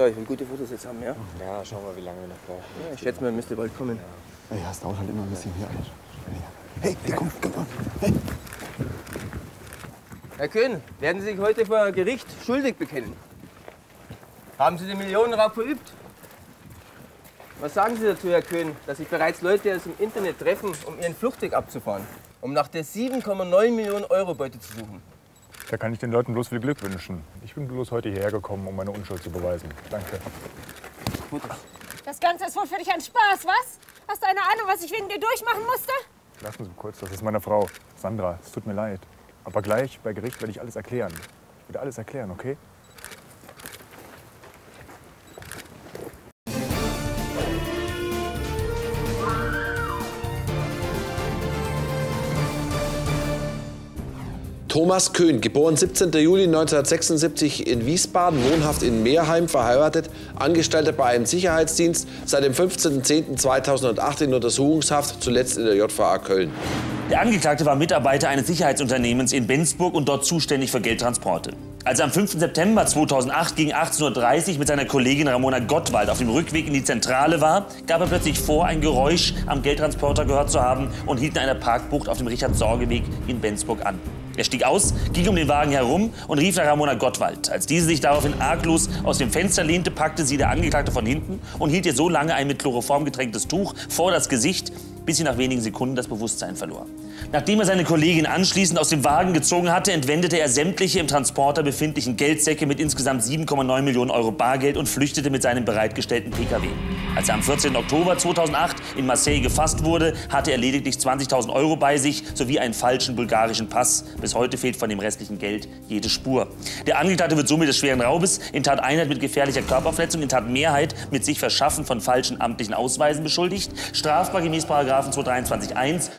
klar, ich will gute Fotos jetzt haben, ja? Ja, schauen wir, wie lange wir noch brauchen. Ja, ich schätze mal, müsste bald kommen. Ja, ja, es dauert halt immer ein bisschen hier. Hey, der kommt, komm mal. Hey. Herr Köhn, werden Sie sich heute vor Gericht schuldig bekennen? Haben Sie den Millionenraub verübt? Was sagen Sie dazu, Herr Köhn, dass sich bereits Leute aus dem Internet treffen, um Ihren Fluchtweg abzufahren, um nach der 7,9 Millionen Euro Beute zu suchen? Da kann ich den Leuten bloß viel Glück wünschen. Ich bin bloß heute hierher gekommen, um meine Unschuld zu beweisen. Danke. Das Ganze ist wohl für dich ein Spaß, was? Hast du eine Ahnung, was ich wegen dir durchmachen musste? Lassen Sie kurz, das ist meine Frau, Sandra. Es tut mir leid. Aber gleich bei Gericht werde ich alles erklären. Ich werde alles erklären, okay? Thomas Köhn, geboren 17. Juli 1976 in Wiesbaden, wohnhaft in Meerheim, verheiratet, Angestellter bei einem Sicherheitsdienst, seit dem 15.10.2008 in Untersuchungshaft, zuletzt in der JVA Köln. Der Angeklagte war Mitarbeiter eines Sicherheitsunternehmens in Bensberg und dort zuständig für Geldtransporte. Als er am 5. September 2008 gegen 18:30 Uhr mit seiner Kollegin Ramona Gottwald auf dem Rückweg in die Zentrale war, gab er plötzlich vor, ein Geräusch am Geldtransporter gehört zu haben und hielt in einer Parkbucht auf dem Richard-Sorge-Weg in Bensberg an. Er stieg aus, ging um den Wagen herum und rief nach Ramona Gottwald. Als diese sich daraufhin arglos aus dem Fenster lehnte, packte sie der Angeklagte von hinten und hielt ihr so lange ein mit Chloroform getränktes Tuch vor das Gesicht, bis sie nach wenigen Sekunden das Bewusstsein verlor. Nachdem er seine Kollegin anschließend aus dem Wagen gezogen hatte, entwendete er sämtliche im Transporter befindlichen Geldsäcke mit insgesamt 7,9 Millionen Euro Bargeld und flüchtete mit seinem bereitgestellten PKW. Als er am 14. Oktober 2008 in Marseille gefasst wurde, hatte er lediglich 20.000 Euro bei sich sowie einen falschen bulgarischen Pass. Bis heute fehlt von dem restlichen Geld jede Spur. Der Angeklagte wird somit des schweren Raubes in Tat Einheit mit gefährlicher Körperverletzung, in Tat Mehrheit mit sich Verschaffen von falschen amtlichen Ausweisen beschuldigt. Strafbar gemäß § 223 1.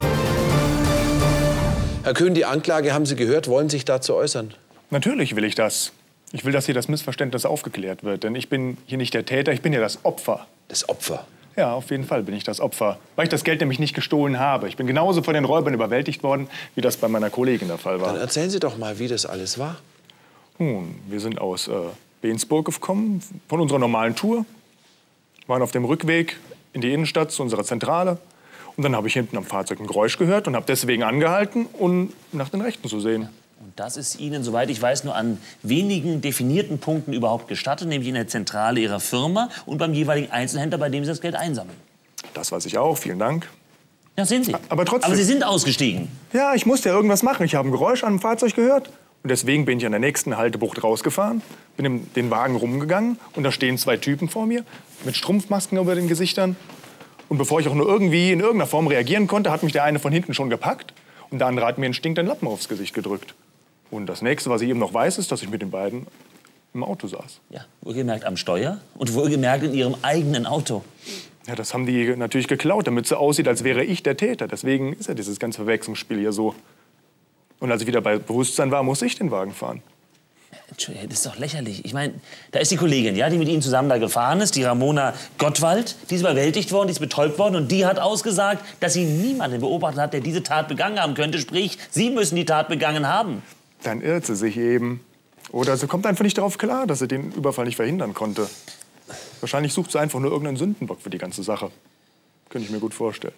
Herr Köhn, die Anklage haben Sie gehört. Wollen Sie sich dazu äußern? Natürlich will ich das. Ich will, dass hier das Missverständnis aufgeklärt wird. Denn ich bin hier nicht der Täter, ich bin ja das Opfer. Das Opfer? Ja, auf jeden Fall bin ich das Opfer. Weil ich das Geld nämlich nicht gestohlen habe. Ich bin genauso von den Räubern überwältigt worden, wie das bei meiner Kollegin der Fall war. Dann erzählen Sie doch mal, wie das alles war. Nun, wir sind aus Bensberg gekommen, von unserer normalen Tour. Waren auf dem Rückweg in die Innenstadt zu unserer Zentrale. Und dann habe ich hinten am Fahrzeug ein Geräusch gehört und habe deswegen angehalten, um nach den Rechten zu sehen. Und das ist Ihnen, soweit ich weiß, nur an wenigen definierten Punkten überhaupt gestattet, nämlich in der Zentrale Ihrer Firma und beim jeweiligen Einzelhändler, bei dem Sie das Geld einsammeln. Das weiß ich auch, vielen Dank. Ja, sind Sie. Aber trotzdem. Aber Sie sind ausgestiegen. Ja, ich musste ja irgendwas machen. Ich habe ein Geräusch an dem Fahrzeug gehört. Und deswegen bin ich an der nächsten Haltebucht rausgefahren, bin in den Wagen rumgegangen und da stehen zwei Typen vor mir mit Strumpfmasken über den Gesichtern. Und bevor ich auch nur irgendwie in irgendeiner Form reagieren konnte, hat mich der eine von hinten schon gepackt und der andere hat mir einen stinkenden Lappen aufs Gesicht gedrückt. Und das Nächste, was ich eben noch weiß, ist, dass ich mit den beiden im Auto saß. Ja, wohlgemerkt am Steuer und wohlgemerkt in ihrem eigenen Auto. Ja, das haben die natürlich geklaut, damit es so aussieht, als wäre ich der Täter. Deswegen ist ja dieses ganze Verwechslungsspiel hier so. Und als ich wieder bei Bewusstsein war, musste ich den Wagen fahren. Entschuldigung, das ist doch lächerlich. Ich meine, da ist die Kollegin, ja, die mit Ihnen zusammen da gefahren ist, die Ramona Gottwald. Die ist überwältigt worden, die ist betäubt worden und die hat ausgesagt, dass sie niemanden beobachtet hat, der diese Tat begangen haben könnte. Sprich, Sie müssen die Tat begangen haben. Dann irrt sie sich eben. Oder sie kommt einfach nicht darauf klar, dass sie den Überfall nicht verhindern konnte. Wahrscheinlich sucht sie einfach nur irgendeinen Sündenbock für die ganze Sache. Könnte ich mir gut vorstellen.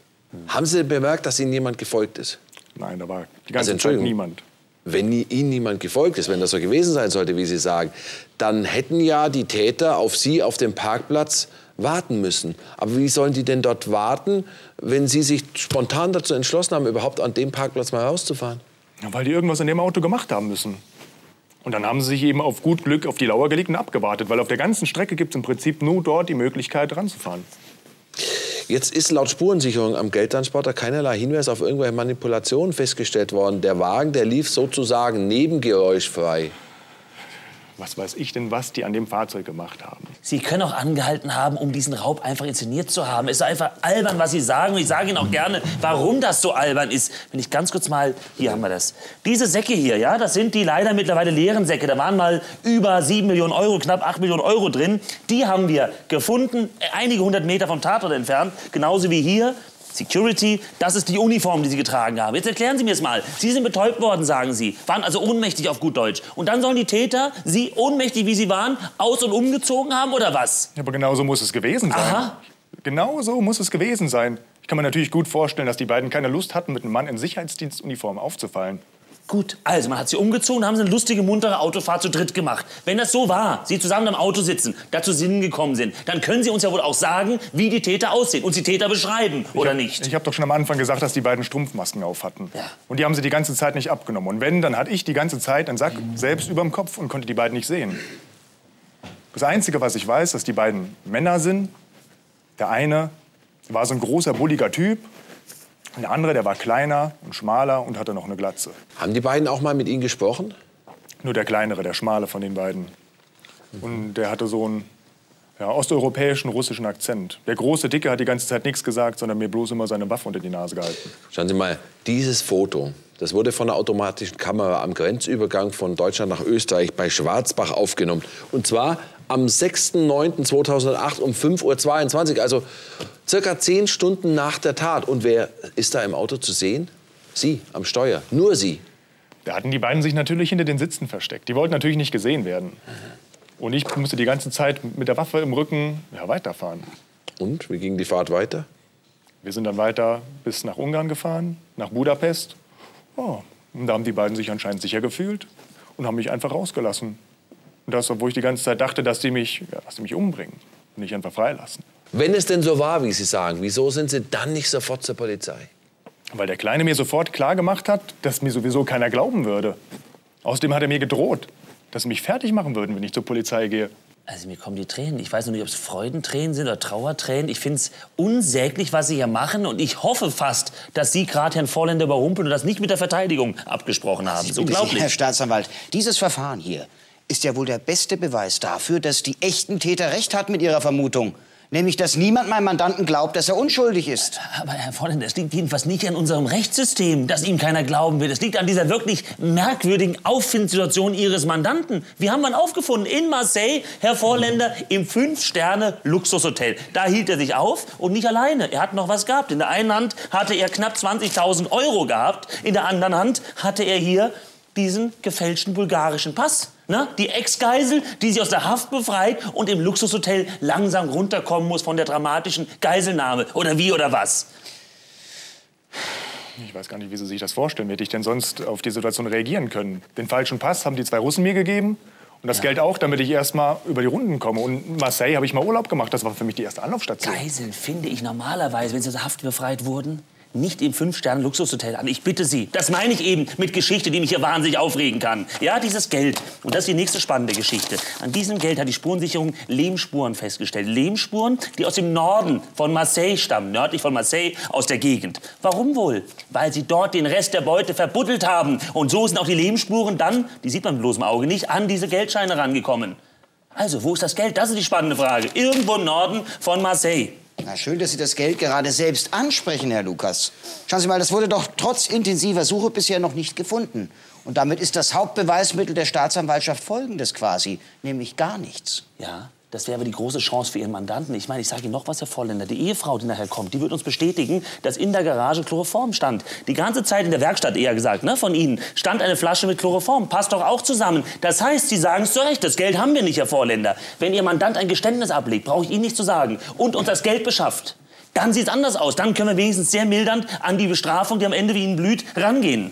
Haben Sie bemerkt, dass Ihnen jemand gefolgt ist? Nein, da war die ganze Zeit niemand. Wenn Ihnen niemand gefolgt ist, wenn das so gewesen sein sollte, wie Sie sagen, dann hätten ja die Täter auf Sie auf dem Parkplatz warten müssen. Aber wie sollen die denn dort warten, wenn Sie sich spontan dazu entschlossen haben, überhaupt an dem Parkplatz mal rauszufahren? Ja, weil die irgendwas in dem Auto gemacht haben müssen. Und dann haben sie sich eben auf gut Glück auf die Lauer gelegt und abgewartet, weil auf der ganzen Strecke gibt es im Prinzip nur dort die Möglichkeit, ranzufahren. Jetzt ist laut Spurensicherung am Geldtransporter keinerlei Hinweis auf irgendwelche Manipulationen festgestellt worden. Der Wagen, der lief sozusagen nebengeräuschfrei. Was weiß ich denn, was die an dem Fahrzeug gemacht haben? Sie können auch angehalten haben, um diesen Raub einfach inszeniert zu haben. Es ist einfach albern, was Sie sagen. Und ich sage Ihnen auch gerne, warum das so albern ist. Wenn ich ganz kurz mal... Hier haben wir das. Diese Säcke hier, ja, das sind die leider mittlerweile leeren Säcke. Da waren mal über 7 Millionen Euro, knapp 8 Millionen Euro drin. Die haben wir gefunden, einige hundert Meter vom Tatort entfernt. Genauso wie hier Security, das ist die Uniform, die Sie getragen haben. Jetzt erklären Sie mir es mal. Sie sind betäubt worden, sagen Sie, waren also ohnmächtig auf gut Deutsch. Und dann sollen die Täter Sie, ohnmächtig wie Sie waren, aus- und umgezogen haben, oder was? Aber genau so muss es gewesen sein. Aha. Genau so muss es gewesen sein. Ich kann mir natürlich gut vorstellen, dass die beiden keine Lust hatten, mit einem Mann in Sicherheitsdienstuniform aufzufallen. Gut, also man hat sie umgezogen, haben sie eine lustige, muntere Autofahrt zu dritt gemacht. Wenn das so war, sie zusammen im Auto sitzen, dazu Sinnen gekommen sind, dann können Sie uns ja wohl auch sagen, wie die Täter aussehen und die Täter beschreiben, oder nicht? Ich habe doch schon am Anfang gesagt, dass die beiden Strumpfmasken auf hatten. Ja. Und die haben sie die ganze Zeit nicht abgenommen. Und wenn, dann hatte ich die ganze Zeit einen Sack selbst überm Kopf und konnte die beiden nicht sehen. Das Einzige, was ich weiß, dass die beiden Männer sind. Der eine war so ein großer, bulliger Typ. Der andere, der war kleiner und schmaler und hatte noch eine Glatze. Haben die beiden auch mal mit Ihnen gesprochen? Nur der kleinere, der schmale von den beiden. Und der hatte so einen osteuropäischen, russischen Akzent. Der große, dicke hat die ganze Zeit nichts gesagt, sondern mir bloß immer seine Waffe unter die Nase gehalten. Schauen Sie mal, dieses Foto, das wurde von einer automatischen Kamera am Grenzübergang von Deutschland nach Österreich bei Schwarzbach aufgenommen. Und zwar am 6.9.2008 um 5:22 Uhr, also circa 10 Stunden nach der Tat. Und wer ist da im Auto zu sehen? Sie, am Steuer. Nur sie. Da hatten die beiden sich natürlich hinter den Sitzen versteckt. Die wollten natürlich nicht gesehen werden. Und ich musste die ganze Zeit mit der Waffe im Rücken weiterfahren. Und? Wie ging die Fahrt weiter? Wir sind dann weiter bis nach Ungarn gefahren, nach Budapest. Oh, und da haben die beiden sich anscheinend sicher gefühlt und haben mich einfach rausgelassen. Und das, obwohl ich die ganze Zeit dachte, dass die mich umbringen und nicht einfach freilassen. Wenn es denn so war, wie Sie sagen, wieso sind Sie dann nicht sofort zur Polizei? Weil der Kleine mir sofort klar gemacht hat, dass mir sowieso keiner glauben würde. Außerdem hat er mir gedroht, dass sie mich fertig machen würden, wenn ich zur Polizei gehe. Also mir kommen die Tränen. Ich weiß noch nicht, ob es Freudentränen sind oder Trauertränen. Ich finde es unsäglich, was Sie hier machen. Und ich hoffe fast, dass Sie gerade Herrn Vorländer überrumpeln und das nicht mit der Verteidigung abgesprochen haben. Das ist unglaublich. Herr Staatsanwalt, dieses Verfahren hier ist ja wohl der beste Beweis dafür, dass die echten Täter recht hatten mit ihrer Vermutung. Nämlich, dass niemand meinem Mandanten glaubt, dass er unschuldig ist. Aber Herr Vorländer, es liegt jedenfalls nicht an unserem Rechtssystem, dass ihm keiner glauben will. Es liegt an dieser wirklich merkwürdigen Auffindssituation Ihres Mandanten. Wir haben ihn aufgefunden in Marseille, Herr Vorländer, im 5-Sterne-Luxushotel. Da hielt er sich auf und nicht alleine. Er hat noch was gehabt. In der einen Hand hatte er knapp 20.000 Euro gehabt. In der anderen Hand hatte er hier diesen gefälschten bulgarischen Pass. Na, die Ex-Geisel, die sich aus der Haft befreit und im Luxushotel langsam runterkommen muss von der dramatischen Geiselnahme. Oder wie oder was? Ich weiß gar nicht, wie Sie sich das vorstellen. Hätte ich denn sonst auf die Situation reagieren können? Den falschen Pass haben die zwei Russen mir gegeben. Und das Geld auch, damit ich erst mal über die Runden komme. Und in Marseille habe ich mal Urlaub gemacht. Das war für mich die erste Anlaufstation. Geiseln finde ich normalerweise, wenn sie aus der Haft befreit wurden, nicht im 5-Sterne-Luxushotel an. Ich bitte Sie. Das meine ich eben mit Geschichte, die mich hier wahnsinnig aufregen kann. Ja, dieses Geld. Und das ist die nächste spannende Geschichte. An diesem Geld hat die Spurensicherung Lehmspuren festgestellt. Lehmspuren, die aus dem Norden von Marseille stammen. Nördlich von Marseille, aus der Gegend. Warum wohl? Weil sie dort den Rest der Beute verbuddelt haben. Und so sind auch die Lehmspuren dann, die sieht man mit bloßem Auge nicht, an diese Geldscheine rangekommen. Also, wo ist das Geld? Das ist die spannende Frage. Irgendwo im Norden von Marseille. Na schön, dass Sie das Geld gerade selbst ansprechen, Herr Lukas. Schauen Sie mal, das wurde doch trotz intensiver Suche bisher noch nicht gefunden. Und damit ist das Hauptbeweismittel der Staatsanwaltschaft folgendes quasi, nämlich gar nichts. Ja, das wäre aber die große Chance für Ihren Mandanten. Ich meine, ich sage Ihnen noch was, Herr Vorländer. Die Ehefrau, die nachher kommt, die wird uns bestätigen, dass in der Garage Chloroform stand. Die ganze Zeit in der Werkstatt, eher gesagt, ne, von Ihnen, stand eine Flasche mit Chloroform. Passt doch auch zusammen. Das heißt, Sie sagen es zu Recht, das Geld haben wir nicht, Herr Vorländer. Wenn Ihr Mandant ein Geständnis ablegt, brauche ich Ihnen nicht zu sagen, und uns das Geld beschafft, dann sieht es anders aus. Dann können wir wenigstens sehr mildernd an die Bestrafung, die am Ende wie Ihnen blüht, rangehen.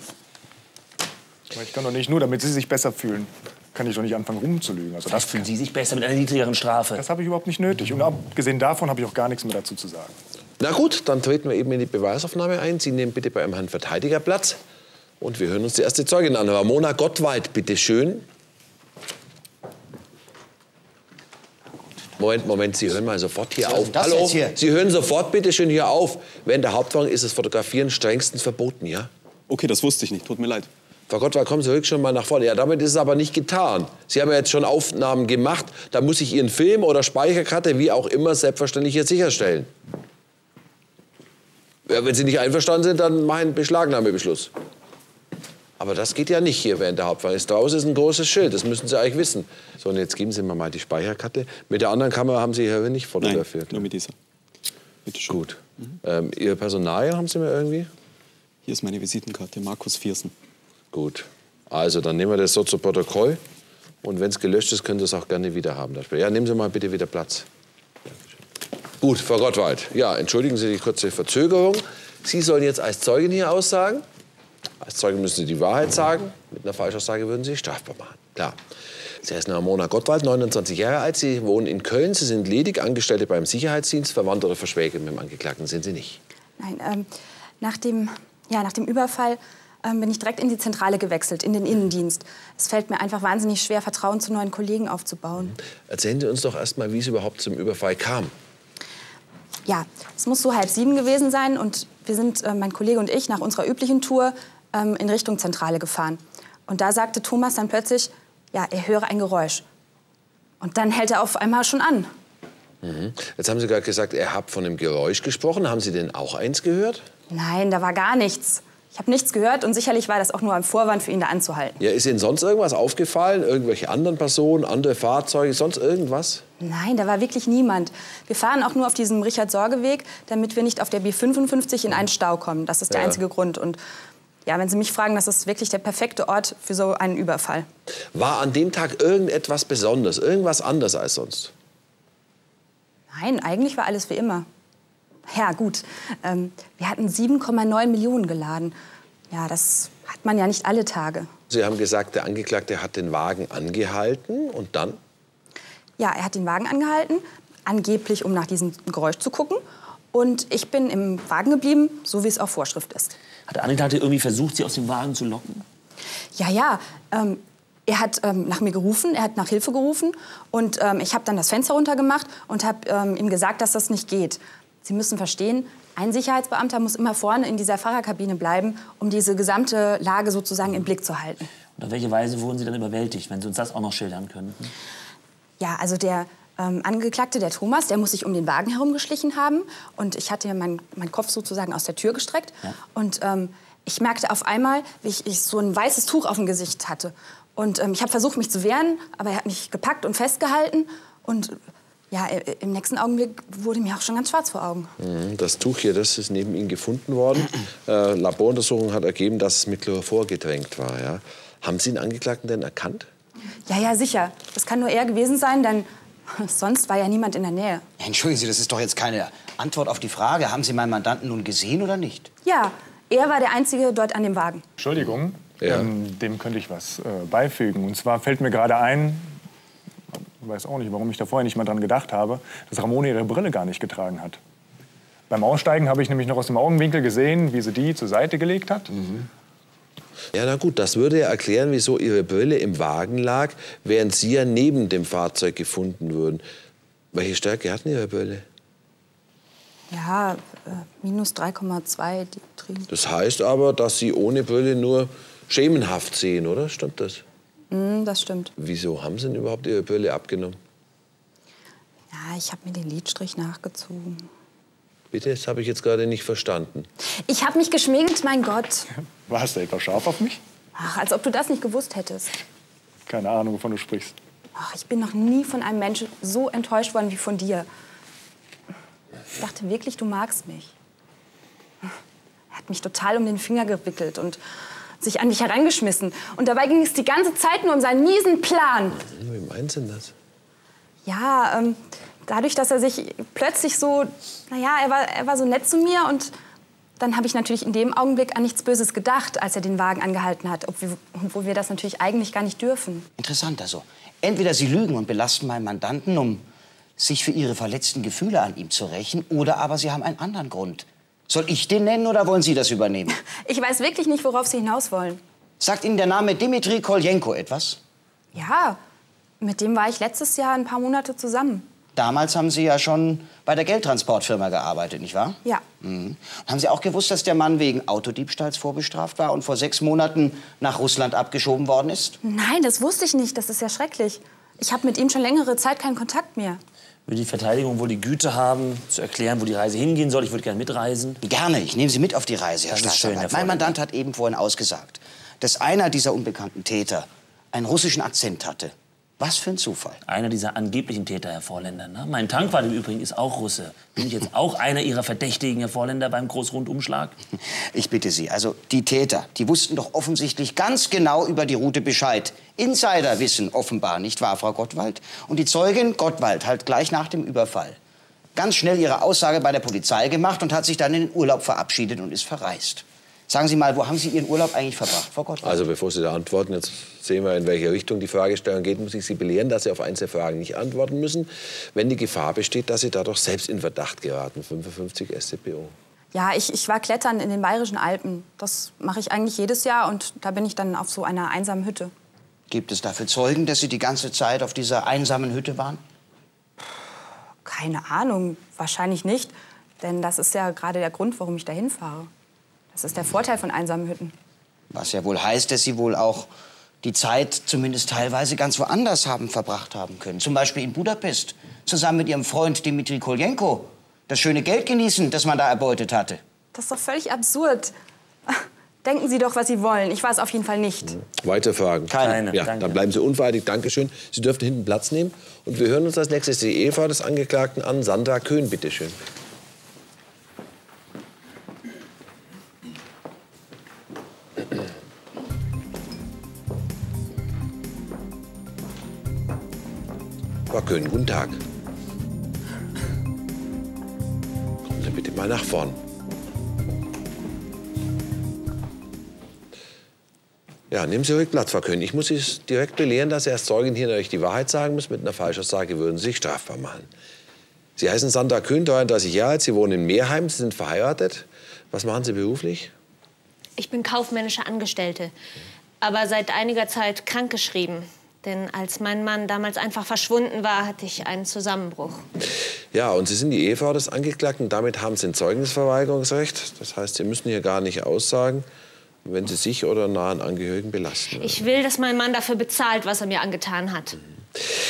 Ich kann doch nicht nur, damit Sie sich besser fühlen. Kann ich doch nicht anfangen, rumzulügen. Also das fühlen Sie sich besser mit einer niedrigeren Strafe. Das habe ich überhaupt nicht nötig. Und abgesehen davon habe ich auch gar nichts mehr dazu zu sagen. Na gut, dann treten wir eben in die Beweisaufnahme ein. Sie nehmen bitte bei einem Herrn Verteidiger Platz. Und wir hören uns die erste Zeugin an. Ramona Gottwald, bitte schön. Moment, Moment, Sie hören mal sofort hier auf. Hallo, Sie hören sofort bitte schön hier auf. Während der Hauptverhandlung ist das Fotografieren strengstens verboten, ja? Okay, das wusste ich nicht. Tut mir leid. Frau Gottwald, kommen Sie wirklich schon mal nach vorne. Ja, damit ist es aber nicht getan. Sie haben ja jetzt schon Aufnahmen gemacht. Da muss ich Ihren Film oder Speicherkarte, wie auch immer, selbstverständlich hier sicherstellen. Ja, wenn Sie nicht einverstanden sind, dann mache ich einen Beschlagnahmebeschluss. Aber das geht ja nicht hier während der Hauptverhandlung. Draußen ist ein großes Schild, das müssen Sie eigentlich wissen. So, und jetzt geben Sie mir mal die Speicherkarte. Mit der anderen Kamera haben Sie hier nicht fotografiert. Nein, nur mit dieser. Bitte schön. Gut. Ihr Personal haben Sie mir irgendwie? Hier ist meine Visitenkarte, Markus Fiersen. Gut, also dann nehmen wir das so zu Protokoll. Und wenn es gelöscht ist, können Sie es auch gerne wieder haben. Ja, nehmen Sie mal bitte wieder Platz. Gut, Frau Gottwald, ja, entschuldigen Sie die kurze Verzögerung. Sie sollen jetzt als Zeugin hier aussagen. Als Zeugin müssen Sie die Wahrheit sagen. Mit einer Falschaussage würden Sie strafbar machen. Klar. Sie heißen Ramona Gottwald, 29 Jahre alt. Sie wohnen in Köln. Sie sind ledig Angestellte beim Sicherheitsdienst. Verwandt oder Verschwäge mit dem Angeklagten sind Sie nicht. Nein, nach dem Überfall bin ich direkt in die Zentrale gewechselt, in den Innendienst. Es fällt mir einfach wahnsinnig schwer, Vertrauen zu neuen Kollegen aufzubauen. Erzählen Sie uns doch erst mal, wie es überhaupt zum Überfall kam. Ja, es muss so 6:30 gewesen sein. Und wir sind, mein Kollege und ich, nach unserer üblichen Tour in Richtung Zentrale gefahren. Und da sagte Thomas dann plötzlich, ja, er höre ein Geräusch. Und dann hält er auf einmal schon an. Mhm. Jetzt haben Sie gerade gesagt, er hat von einem Geräusch gesprochen. Haben Sie denn auch eins gehört? Nein, da war gar nichts. Ich habe nichts gehört und sicherlich war das auch nur ein Vorwand für ihn, da anzuhalten. Ja, ist Ihnen sonst irgendwas aufgefallen? Irgendwelche anderen Personen, andere Fahrzeuge, sonst irgendwas? Nein, da war wirklich niemand. Wir fahren auch nur auf diesem Richard-Sorge-Weg, damit wir nicht auf der B55 in einen Stau kommen. Das ist der einzige Grund. Und ja, wenn Sie mich fragen, das ist wirklich der perfekte Ort für so einen Überfall. War an dem Tag irgendetwas Besonderes, irgendwas anders als sonst? Nein, eigentlich war alles wie immer. Ja, gut, wir hatten 7,9 Millionen geladen. Ja, das hat man ja nicht alle Tage. Sie haben gesagt, der Angeklagte hat den Wagen angehalten und dann? Ja, er hat den Wagen angehalten, angeblich, um nach diesem Geräusch zu gucken. Und ich bin im Wagen geblieben, so wie es auch Vorschrift ist. Hat der Angeklagte irgendwie versucht, Sie aus dem Wagen zu locken? Ja, ja. Er hat nach mir gerufen, er hat nach Hilfe gerufen. Und ich habe dann das Fenster runtergemacht und habe ihm gesagt, dass das nicht geht. Sie müssen verstehen, ein Sicherheitsbeamter muss immer vorne in dieser Fahrerkabine bleiben, um diese gesamte Lage sozusagen im Blick zu halten. Und auf welche Weise wurden Sie dann überwältigt, wenn Sie uns das auch noch schildern könnten? Ja, also der Angeklagte, der Thomas, der muss sich um den Wagen herumgeschlichen haben. Und ich hatte meinen Kopf sozusagen aus der Tür gestreckt. Ja. Und ich merkte auf einmal, wie ich so ein weißes Tuch auf dem Gesicht hatte. Und ich habe versucht, mich zu wehren, aber er hat mich gepackt und festgehalten. Und ja, im nächsten Augenblick wurde mir auch schon ganz schwarz vor Augen. Das Tuch hier, das ist neben Ihnen gefunden worden. Laboruntersuchung hat ergeben, dass es mit Chloroform getränkt war. Ja. Haben Sie den Angeklagten denn erkannt? Ja, ja, sicher. Das kann nur er gewesen sein, denn sonst war ja niemand in der Nähe. Entschuldigen Sie, das ist doch jetzt keine Antwort auf die Frage. Haben Sie meinen Mandanten nun gesehen oder nicht? Ja, er war der Einzige dort an dem Wagen. Entschuldigung, ja. Dem könnte ich was beifügen. Und zwar fällt mir gerade ein, ich weiß auch nicht, warum ich da vorher nicht mal dran gedacht habe, dass Ramona ihre Brille gar nicht getragen hat. Beim Aussteigen habe ich nämlich noch aus dem Augenwinkel gesehen, wie sie die zur Seite gelegt hat. Mhm. Ja, na gut, das würde ja erklären, wieso ihre Brille im Wagen lag, während Sie ja neben dem Fahrzeug gefunden würden. Welche Stärke hatten Ihre Brille? Ja, minus 3,2 Diotrien. Das heißt aber, dass Sie ohne Brille nur schemenhaft sehen, oder? Stimmt das? Das stimmt. Wieso haben Sie denn überhaupt Ihre Brille abgenommen? Ja, ich habe mir den Lidstrich nachgezogen. Bitte? Das habe ich jetzt gerade nicht verstanden. Ich habe mich geschminkt, mein Gott. Warst du etwa scharf auf mich? Ach, als ob du das nicht gewusst hättest. Keine Ahnung, wovon du sprichst. Ach, ich bin noch nie von einem Menschen so enttäuscht worden wie von dir. Ich dachte wirklich, du magst mich. Er hat mich total um den Finger gewickelt und sich an mich herangeschmissen. Und dabei ging es die ganze Zeit nur um seinen miesen Plan. Wie meinen Sie das? Ja, dadurch, dass er sich plötzlich so, naja, er war so nett zu mir. Und dann habe ich natürlich in dem Augenblick an nichts Böses gedacht, als er den Wagen angehalten hat, obwohl wir das natürlich eigentlich gar nicht dürfen. Interessant also. Entweder Sie lügen und belasten meinen Mandanten, um sich für Ihre verletzten Gefühle an ihm zu rächen, oder aber Sie haben einen anderen Grund. Soll ich den nennen oder wollen Sie das übernehmen? Ich weiß wirklich nicht, worauf Sie hinaus wollen. Sagt Ihnen der Name Dmitri Koljenko etwas? Ja, mit dem war ich letztes Jahr ein paar Monate zusammen. Damals haben Sie ja schon bei der Geldtransportfirma gearbeitet, nicht wahr? Ja. Mhm. Haben Sie auch gewusst, dass der Mann wegen Autodiebstahls vorbestraft war und vor 6 Monaten nach Russland abgeschoben worden ist? Nein, das wusste ich nicht. Das ist ja schrecklich. Ich habe mit ihm schon längere Zeit keinen Kontakt mehr. Würde die Verteidigung wohl die Güte haben, zu erklären, wo die Reise hingehen soll? Ich würde gerne mitreisen. Gerne, ich nehme Sie mit auf die Reise, Herr Staatsanwalt. Mein Mandant hat eben vorhin ausgesagt, dass einer dieser unbekannten Täter einen russischen Akzent hatte. Was für ein Zufall. Einer dieser angeblichen Täter, Herr Vorländer. Ne? Mein Tankwart im Übrigen ist auch Russe. Bin ich jetzt auch einer Ihrer Verdächtigen, Herr Vorländer, beim Großrundumschlag? Ich bitte Sie, also die Täter, die wussten doch offensichtlich ganz genau über die Route Bescheid. Insiderwissen offenbar, nicht wahr, Frau Gottwald? Und die Zeugin Gottwald hat gleich nach dem Überfall ganz schnell ihre Aussage bei der Polizei gemacht und hat sich dann in den Urlaub verabschiedet und ist verreist. Sagen Sie mal, wo haben Sie Ihren Urlaub eigentlich verbracht, Frau Gottwald? Also bevor Sie da antworten, jetzt sehen wir, in welche Richtung die Fragestellung geht, muss ich Sie belehren, dass Sie auf einzelne Fragen nicht antworten müssen, wenn die Gefahr besteht, dass Sie dadurch selbst in Verdacht geraten. 55 StPO. Ja, ich war klettern in den Bayerischen Alpen. Das mache ich eigentlich jedes Jahr und da bin ich dann auf so einer einsamen Hütte. Gibt es dafür Zeugen, dass Sie die ganze Zeit auf dieser einsamen Hütte waren? Keine Ahnung, wahrscheinlich nicht, denn das ist ja gerade der Grund, warum ich dahin fahre. Das ist der Vorteil von einsamen Hütten. Was ja wohl heißt, dass Sie wohl auch die Zeit zumindest teilweise ganz woanders haben verbracht haben können. Zum Beispiel in Budapest, zusammen mit Ihrem Freund Dmitri Koljenko. Das schöne Geld genießen, das man da erbeutet hatte. Das ist doch völlig absurd. Denken Sie doch, was Sie wollen. Ich war es auf jeden Fall nicht. Weitere Fragen? Keine. Ja, dann bleiben Sie unvereidigt. Dankeschön. Sie dürfen hinten Platz nehmen. Und wir hören uns als nächstes die Ehefrau des Angeklagten an. Sandra Köhn, bitteschön. Frau Köhn, guten Tag. Kommen Sie bitte mal nach vorn. Ja, nehmen Sie ruhig Platz, Frau Köhn. Ich muss Sie direkt belehren, dass erst Zeugen hier natürlich die Wahrheit sagen müssen. Mit einer Falschaussage würden Sie sich strafbar machen. Sie heißen Sandra Köhn, 33 Jahre alt. Sie wohnen in Meerheim, Sie sind verheiratet. Was machen Sie beruflich? Ich bin kaufmännische Angestellte, aber seit einiger Zeit krankgeschrieben. Denn als mein Mann damals einfach verschwunden war, hatte ich einen Zusammenbruch. Ja, und Sie sind die Ehefrau des Angeklagten. Damit haben Sie ein Zeugnisverweigerungsrecht. Das heißt, Sie müssen hier gar nicht aussagen, wenn Sie sich oder nahen Angehörigen belasten. Ich will, dass mein Mann dafür bezahlt, was er mir angetan hat.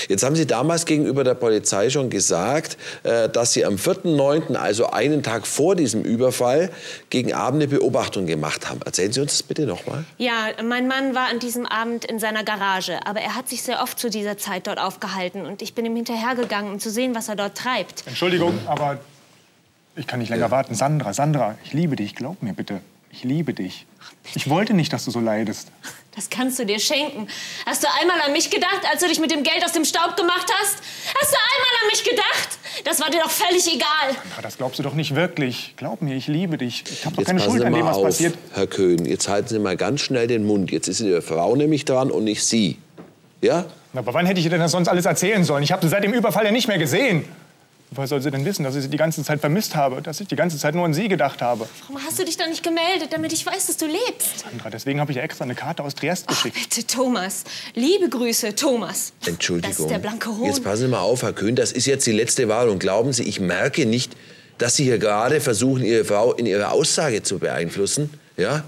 Jetzt haben Sie damals gegenüber der Polizei schon gesagt, dass Sie am 4.9., also einen Tag vor diesem Überfall, gegen Abend eine Beobachtung gemacht haben. Erzählen Sie uns das bitte nochmal. Ja, mein Mann war an diesem Abend in seiner Garage, aber er hat sich sehr oft zu dieser Zeit dort aufgehalten und ich bin ihm hinterhergegangen, um zu sehen, was er dort treibt. Entschuldigung, aber ich kann nicht länger warten. Sandra, ich liebe dich, glaub mir bitte. Ich liebe dich. Ich wollte nicht, dass du so leidest. Das kannst du dir schenken. Hast du einmal an mich gedacht, als du dich mit dem Geld aus dem Staub gemacht hast? Hast du einmal an mich gedacht? Das war dir doch völlig egal. Sandra, das glaubst du doch nicht wirklich. Glaub mir, ich liebe dich. Ich habe doch keine Schuld an dem, was passiert. Herr Köhn, jetzt halten Sie mal ganz schnell den Mund. Jetzt ist Ihre Frau nämlich dran und nicht Sie. Ja? Aber wann hätte ich ihr denn das sonst alles erzählen sollen? Ich habe sie seit dem Überfall ja nicht mehr gesehen. Woher soll sie denn wissen, dass ich sie die ganze Zeit vermisst habe? Dass ich die ganze Zeit nur an sie gedacht habe? Warum hast du dich dann nicht gemeldet, damit ich weiß, dass du lebst? Sandra, deswegen habe ich ja extra eine Karte aus Triest geschickt. Ach, bitte, Thomas. Liebe Grüße, Thomas. Entschuldigung. Das ist der blanke Hohn. Jetzt passen Sie mal auf, Herr Köhn. Das ist jetzt die letzte Warnung. Glauben Sie, ich merke nicht, dass Sie hier gerade versuchen, Ihre Frau in ihrer Aussage zu beeinflussen. Ja?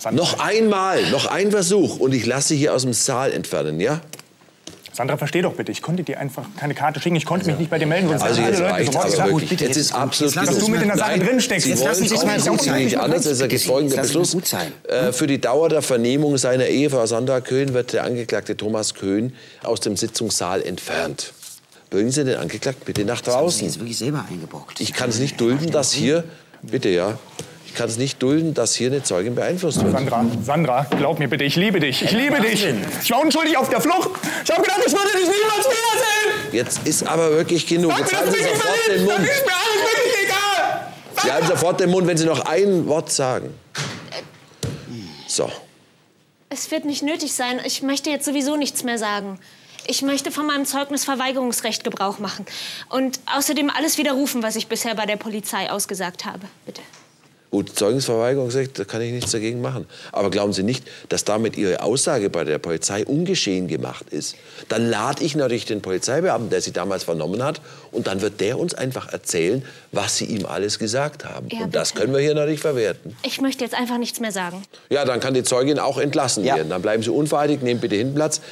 Sandra. Noch ein Versuch. Und ich lasse Sie hier aus dem Saal entfernen, ja? Sandra, versteh doch bitte, ich konnte dir einfach keine Karte schicken, ich konnte mich nicht bei dir melden. Sonst also jetzt reicht es aber wirklich. Jetzt ist absolut genug. Dass du mit in der Sache drinsteckst. Sie wollen sich mal gut sein. Anders ist der folgende Beschluss. Für die Dauer der Vernehmung seiner Ehefrau Sandra Köhn wird der Angeklagte Thomas Köhn aus dem Sitzungssaal entfernt. Bringen Sie den Angeklagten bitte nach draußen. Jetzt wirklich selber eingebrockt. Ich kann es nicht dulden, dass hier... Bitte, ja. Ich kann es nicht dulden, dass hier eine Zeugin beeinflusst wird. Sandra, glaub mir bitte, ich liebe dich. Ich liebe dich. Ich war unschuldig auf der Flucht. Ich habe gedacht, ich würde dich niemals wiedersehen. Jetzt ist aber wirklich genug. Jetzt halten Sie sofort den Mund. Das ist mir alles wirklich egal. Sie halten sofort den Mund, wenn Sie noch ein Wort sagen. So. Es wird nicht nötig sein. Ich möchte jetzt sowieso nichts mehr sagen. Ich möchte von meinem Zeugnisverweigerungsrecht Gebrauch machen. Und außerdem alles widerrufen, was ich bisher bei der Polizei ausgesagt habe. Bitte. Gut, Zeugnisverweigerungsrecht, da kann ich nichts dagegen machen. Aber glauben Sie nicht, dass damit Ihre Aussage bei der Polizei ungeschehen gemacht ist? Dann lade ich natürlich den Polizeibeamten, der Sie damals vernommen hat, und dann wird der uns einfach erzählen, was Sie ihm alles gesagt haben. Ja, und das können wir hier natürlich verwerten. Ich möchte jetzt einfach nichts mehr sagen. Ja, dann kann die Zeugin auch entlassen werden. Dann bleiben Sie unvereidigt, nehmen bitte Hinplatz.